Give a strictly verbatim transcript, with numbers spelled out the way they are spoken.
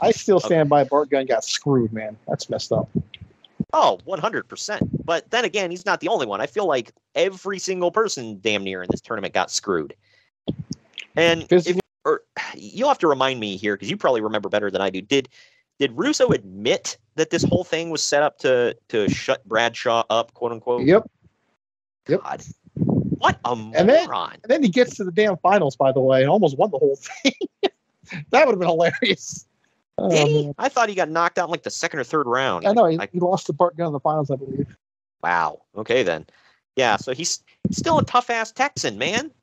I still stand okay. by Bart Gunn got screwed, man. That's messed up. Oh, one hundred percent. But then again, he's not the only one. I feel like every single person damn near in this tournament got screwed. And if, or, you'll have to remind me here, because you probably remember better than I do. Did did Russo admit that this whole thing was set up to to shut Bradshaw up, quote unquote? Yep. Yep. God. What a moron. And then, and then he gets to the damn finals, by the way, and almost won the whole thing. That would have been hilarious. Did he? Um, I thought he got knocked out in like the second or third round. I know. He, I, he lost to Bart Gunn in the finals, I believe. Wow. Okay, then. Yeah, so he's still a tough-ass Texan, man.